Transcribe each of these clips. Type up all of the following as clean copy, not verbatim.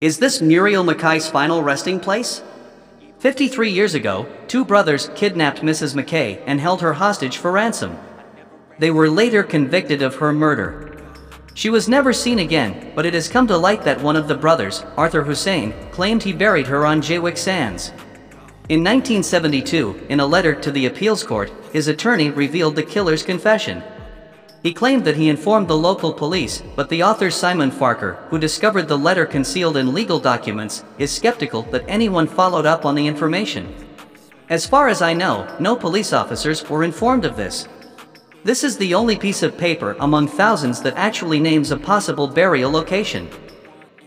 Is this Muriel McKay's final resting place? 53 years ago, two brothers kidnapped Mrs. McKay and held her hostage for ransom. They were later convicted of her murder. She was never seen again, but it has come to light that one of the brothers, Arthur Hosein, claimed he buried her on Jaywick Sands. In 1972, in a letter to the appeals court, his attorney revealed the killer's confession. He claimed that he informed the local police, but the author Simon Farquhar, who discovered the letter concealed in legal documents, is skeptical that anyone followed up on the information. As far as I know, no police officers were informed of this. This is the only piece of paper among thousands that actually names a possible burial location.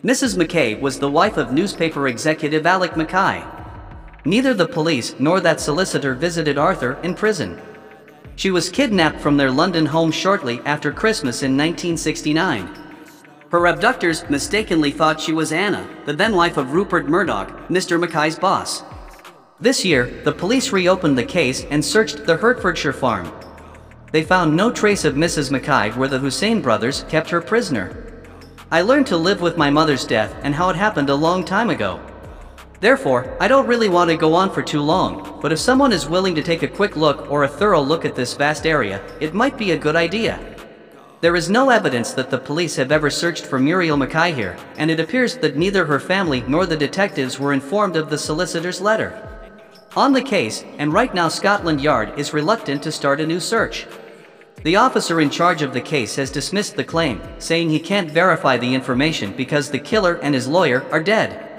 Mrs. McKay was the wife of newspaper executive Alec McKay. Neither the police nor that solicitor visited Arthur in prison. She was kidnapped from their London home shortly after Christmas in 1969. Her abductors mistakenly thought she was Anna, the then wife of Rupert Murdoch, Mr. McKay's boss. This year, the police reopened the case and searched the Hertfordshire farm. They found no trace of Mrs. McKay where the Hosein brothers kept her prisoner. I learned to live with my mother's death and how it happened a long time ago. Therefore, I don't really want to go on for too long, but if someone is willing to take a quick look or a thorough look at this vast area, it might be a good idea. There is no evidence that the police have ever searched for Muriel McKay here, and it appears that neither her family nor the detectives were informed of the solicitor's letter. On the case, and right now Scotland Yard is reluctant to start a new search. The officer in charge of the case has dismissed the claim, saying he can't verify the information because the killer and his lawyer are dead.